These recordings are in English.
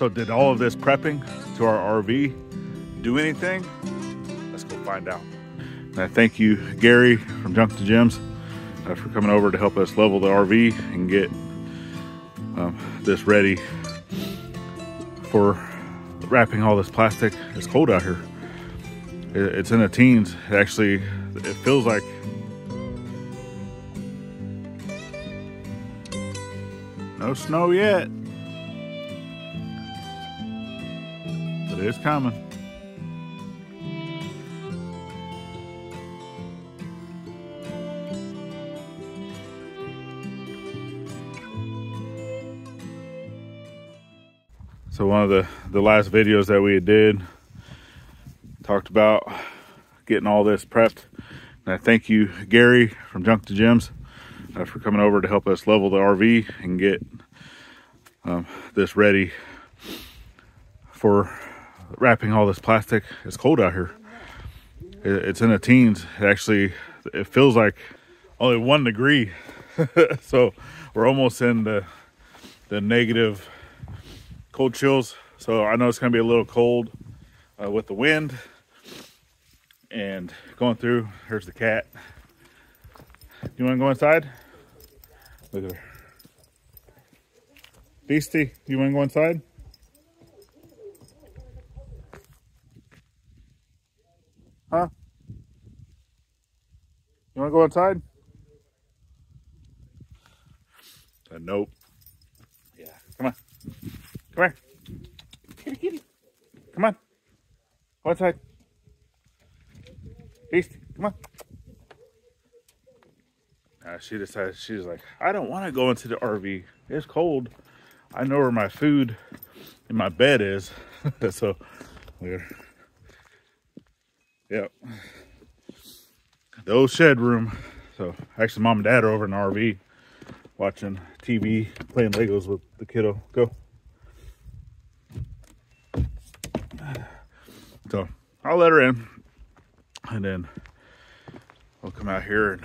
So did all of this prepping to our RV do anything? Let's go find out. And I thank you, Gary from Junk2Gems, for coming over to help us level the RV and get this ready for wrapping all this plastic. It's cold out here. It's in the teens. It actually, it feels like no snow yet, but it's coming. So one of the last videos that we did talked about getting all this prepped. And I thank you, Gary from Junk2Gems, for coming over to help us level the RV and get this ready for wrapping all this plastic. It's cold out here. It's in the teens. It actually, it feels like only 1 degree. So we're almost in the negative cold chills. So I know it's gonna be a little cold with the wind and going through. Here's the cat. You want to go inside? Look at her. Beastie, you want to go inside? Huh? You want to go inside? Nope. Yeah. Come on. Come here. Kitty, kitty. Come on. Go inside. Beastie, come on. She decided, she's like, I don't want to go into the RV. It's cold. I know where my food and my bed is. So, weird. Yep. The old shed room. So, actually, mom and dad are over in the RV watching TV, playing Legos with the kiddo. Go. So, I'll let her in. And then we'll come out here and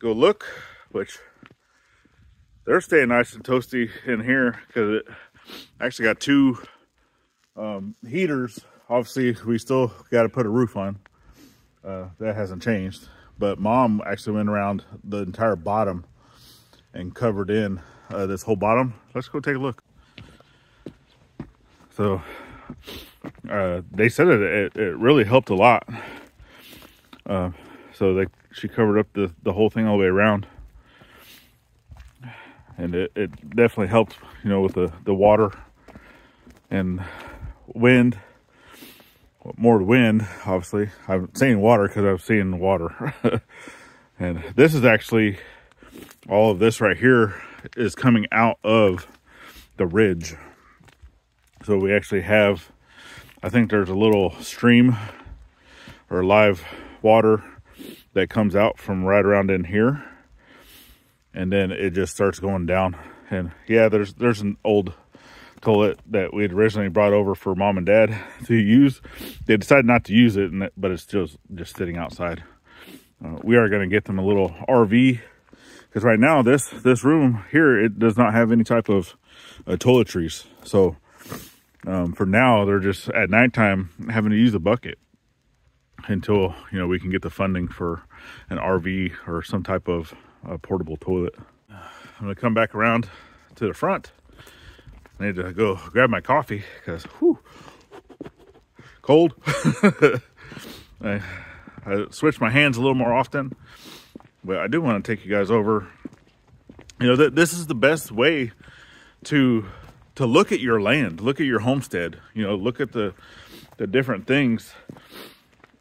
go look, which they're staying nice and toasty in here because it actually got 2 heaters. Obviously, we still got to put a roof on. That hasn't changed. But mom actually went around the entire bottom and covered in this whole bottom. Let's go take a look. So they said it really helped a lot. She covered up the whole thing all the way around, and it definitely helped, you know, with the water and wind. Well, more wind, obviously. I'm saying water because I've seen water. And this is actually, all of this right here is coming out of the ridge. So we actually have, I think there's a little stream or live water that comes out from right around in here, and then it just starts going down. And yeah, there's an old toilet that we had originally brought over for mom and dad to use. They decided not to use it, but it's still just sitting outside. We are going to get them a little RV, because right now this room here, it does not have any type of toiletries. So for now, they're just at nighttime having to use a bucket until, you know, we can get the funding for an RV or some type of portable toilet. I'm gonna come back around to the front. I need to go grab my coffee because, whew, cold. I switch my hands a little more often, but I do want to take you guys over. You know, this is the best way to look at your land, look at your homestead, you know, look at the different things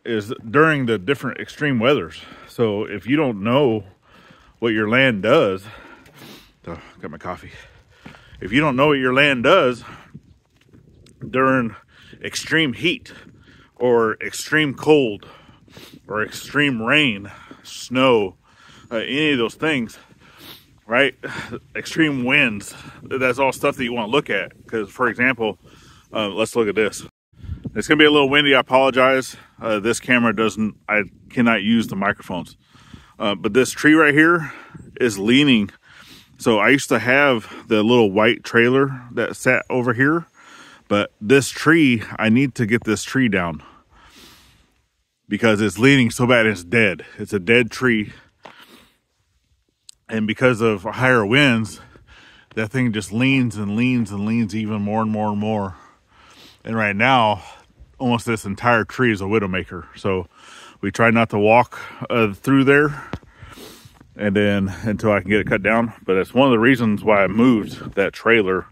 is during the different extreme weathers. So if you don't know what your land does, oh, got my coffee. If you don't know what your land does during extreme heat or extreme cold or extreme rain, snow, any of those things, right? Extreme winds, that's all stuff that you want to look at. Because for example, let's look at this. It's gonna be a little windy, I apologize. This camera doesn't, I cannot use the microphones. But this tree right here is leaning So I used to have the little white trailer that sat over here, but this tree, I need to get this tree down because it's leaning so bad it's dead. It's a dead tree. And because of higher winds, that thing just leans and leans and leans even more and more and more. And right now, almost this entire tree is a widowmaker. So we try not to walk through there and then until I can get it cut down. But that's one of the reasons why I moved that trailer.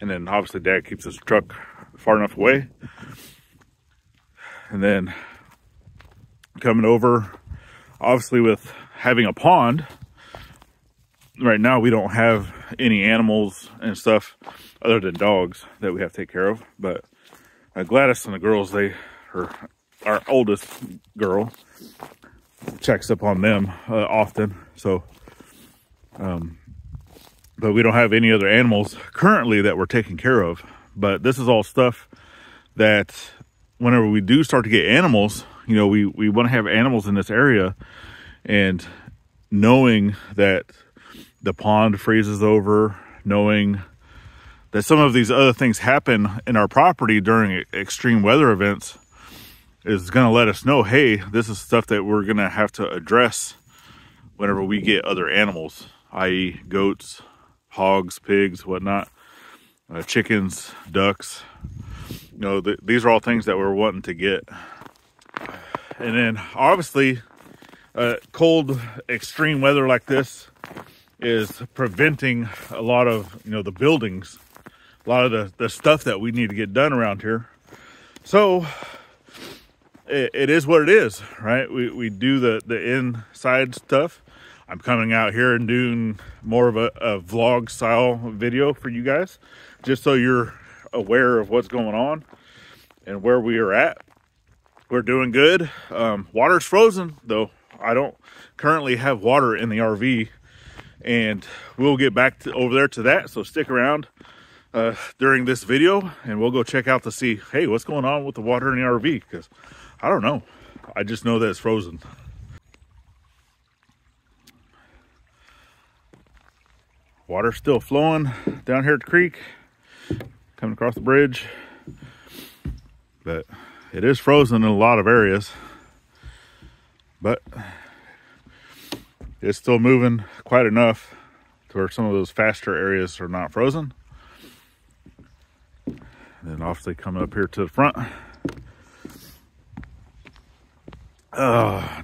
And then obviously Dad keeps his truck far enough away. And then coming over, obviously with having a pond, right now we don't have any animals and stuff other than dogs that we have to take care of. But Gladys and the girls, our oldest girl checks up on them often. So, but we don't have any other animals currently that we're taking care of. But this is all stuff that whenever we do start to get animals, you know, we want to have animals in this area, and knowing that the pond freezes over, knowing that some of these other things happen in our property during extreme weather events is going to let us know, hey, this is stuff that we're going to have to address whenever we get other animals, i.e. goats, hogs, pigs, whatnot, chickens, ducks. You know, these are all things that we're wanting to get. And then obviously cold, extreme weather like this is preventing a lot of, you know, the buildings, a lot of the stuff that we need to get done around here. So it is what it is, right? We do the inside stuff. I'm coming out here and doing more of a vlog style video for you guys, just so you're aware of what's going on and where we are at. We're doing good. Water's frozen though. I don't currently have water in the RV, and we'll get back over there to that. So stick around during this video, and we'll go check out to see, hey, what's going on with the water in the RV? Because I don't know. I just know that it's frozen. Water's still flowing down here at the creek, coming across the bridge. But it is frozen in a lot of areas. But it's still moving quite enough to where some of those faster areas are not frozen. And then obviously coming up here to the front.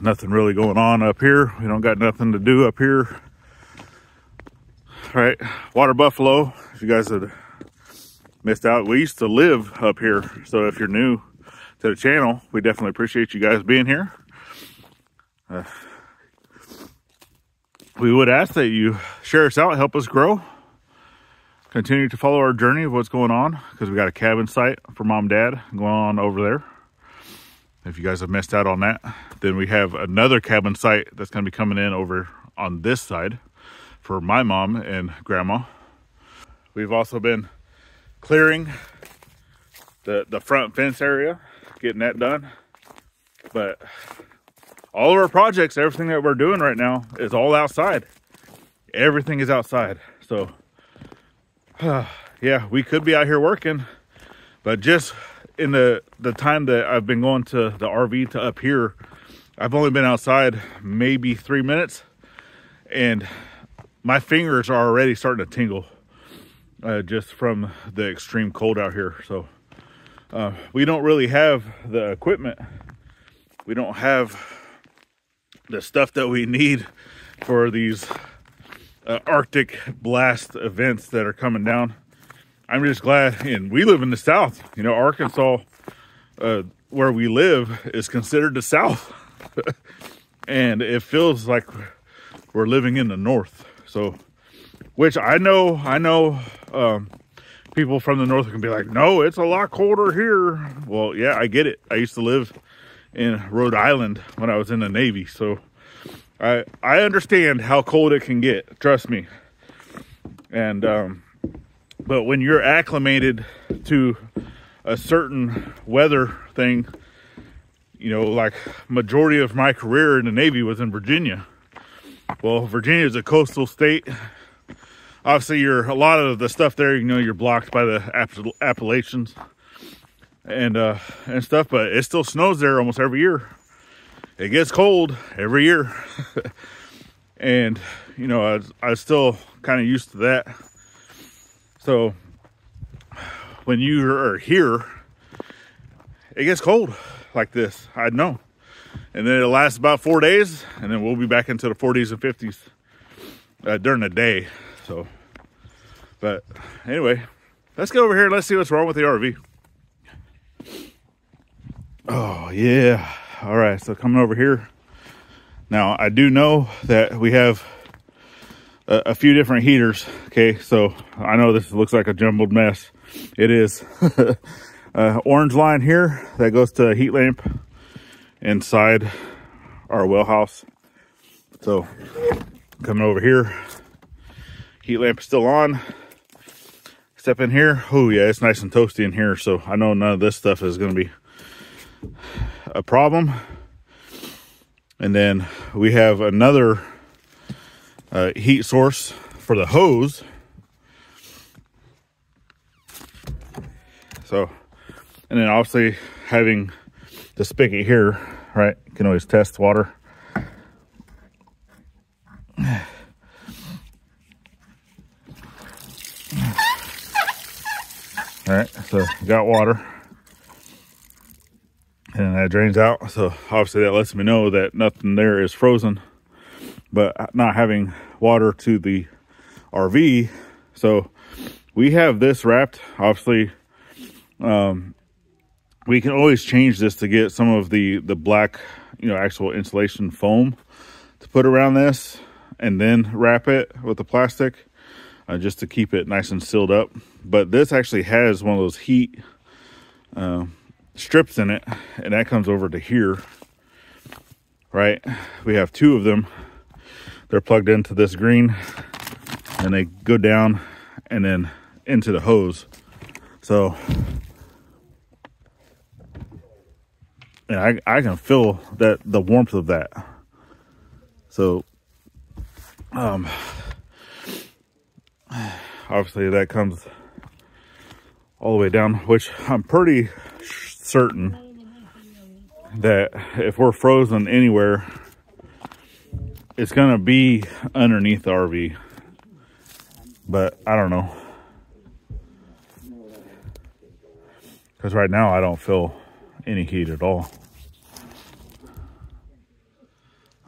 Nothing really going on up here. We don't got nothing to do up here. All right, water buffalo. If you guys have missed out, we used to live up here. So if you're new to the channel, we definitely appreciate you guys being here. We would ask that you share us out, help us grow. Continue to follow our journey of what's going on, because we got a cabin site for Mom and Dad going on over there. If you guys have missed out on that, then we have another cabin site that's going to be coming in over on this side for my mom and grandma. We've also been clearing the front fence area, getting that done. But all of our projects, everything that we're doing right now is all outside. Everything is outside. So, yeah, we could be out here working, but just in the time that I've been going to the RV to up here, I've only been outside maybe 3 minutes, and my fingers are already starting to tingle just from the extreme cold out here. So, we don't really have the equipment. We don't have the stuff that we need for these Arctic Blast events that are coming down. I'm just glad, and we live in the South. You know, Arkansas, where we live, is considered the South. And it feels like we're living in the North. So, which I know people from the North can be like, no, it's a lot colder here. Well, yeah, I get it. I used to live in Rhode Island when I was in the Navy, so I understand how cold it can get, trust me. And but when you're acclimated to a certain weather thing, you know, like majority of my career in the Navy was in Virginia. Well, Virginia is a coastal state. Obviously, a lot of the stuff there, you know, you're blocked by the Appalachians and stuff, but it still snows there almost every year. It gets cold every year. And, you know, I was still kind of used to that. So when you are here, it gets cold like this, I know. And then it lasts about 4 days, and then we'll be back into the 40s and 50s during the day. So, but anyway, let's get over here and let's see what's wrong with the RV. Oh, yeah. All right, so coming over here. Now, I do know that we have a few different heaters, okay? So, I know this looks like a jumbled mess. It is. Orange line here, that goes to a heat lamp inside our well house. So, coming over here, heat lamp is still on. Step in here. Oh, yeah, it's nice and toasty in here, so I know none of this stuff is going to be a problem. And then we have another heat source for the hose. So, and then obviously having the spigot here, right? You can always test water. All right, so got water. And that drains out, so obviously that lets me know that nothing there is frozen, but not having water to the RV. So we have this wrapped. Obviously, we can always change this to get some of the black, you know, actual insulation foam to put around this and then wrap it with the plastic just to keep it nice and sealed up. But this actually has one of those heat strips in it, and that comes over to here, right? We have two of them. They're plugged into this green and they go down and then into the hose. So, and I can feel that, the warmth of that. So obviously that comes all the way down, which I'm pretty certain that if we're frozen anywhere, it's gonna be underneath the RV, but I don't know, because right now I don't feel any heat at all.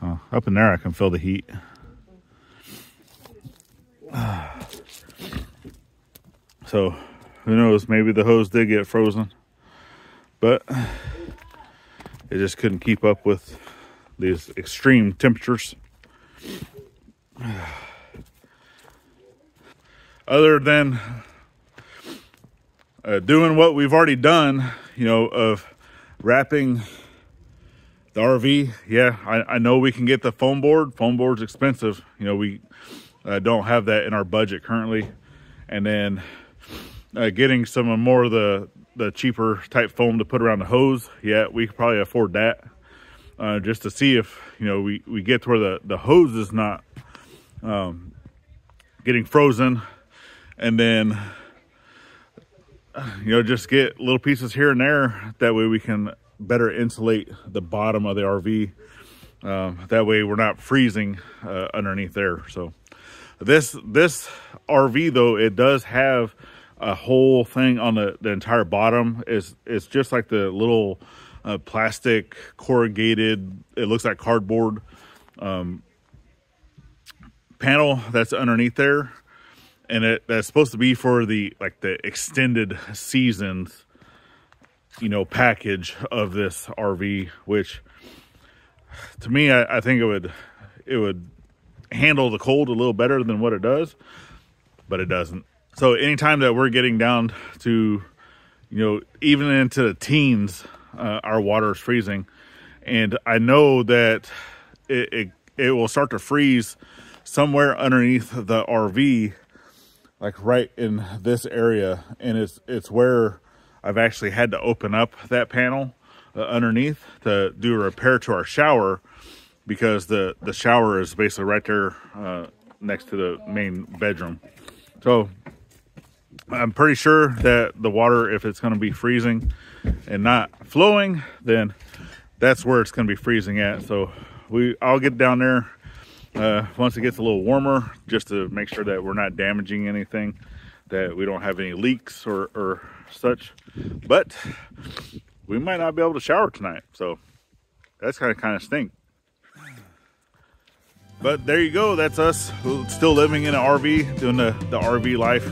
Up in there I can feel the heat. So who knows, maybe the hose did get frozen, but it just couldn't keep up with these extreme temperatures. Other than doing what we've already done, you know, of wrapping the RV. Yeah, I know we can get the foam board. Foam board's expensive. You know, we don't have that in our budget currently. And then getting some more of the cheaper type foam to put around the hose. Yeah, we could probably afford that just to see if, you know, we get to where the hose is not getting frozen, and then, you know, just get little pieces here and there. That way we can better insulate the bottom of the RV. That way we're not freezing underneath there. So this RV though, it does have a whole thing on the entire bottom. It's just like the little plastic corrugated, it looks like cardboard panel that's underneath there. And that's supposed to be for the extended seasons, you know, package of this RV, which to me, I think it would handle the cold a little better than what it does, but it doesn't. So anytime that we're getting down to, you know, even into the teens, our water is freezing. And I know that it will start to freeze somewhere underneath the RV, like right in this area. And it's where I've actually had to open up that panel underneath to do a repair to our shower, because the shower is basically right there next to the main bedroom. So I'm pretty sure that the water, if it's going to be freezing and not flowing, then that's where it's going to be freezing at. So I'll get down there once it gets a little warmer, just to make sure that we're not damaging anything, that we don't have any leaks or such. But we might not be able to shower tonight, so that's kind of stink. But there you go, that's us still living in an RV, doing the RV life,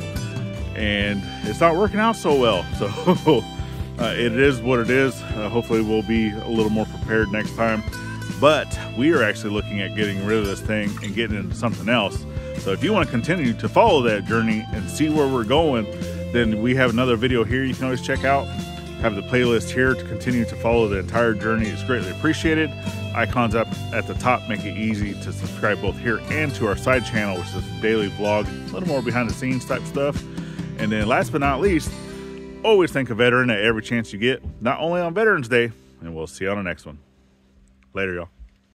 and it's not working out so well. So it is what it is. Hopefully we'll be a little more prepared next time. But we are actually looking at getting rid of this thing and getting into something else. So if you want to continue to follow that journey and see where we're going, then we have another video here you can always check out. Have the playlist here to continue to follow the entire journey. It's greatly appreciated. Icons up at the top make it easy to subscribe both here and to our side channel, which is a daily vlog, a little more behind the scenes type stuff. And then last but not least, always think a veteran at every chance you get, not only on Veterans Day, and we'll see you on the next one. Later, y'all.